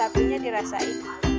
sapinya dirasain.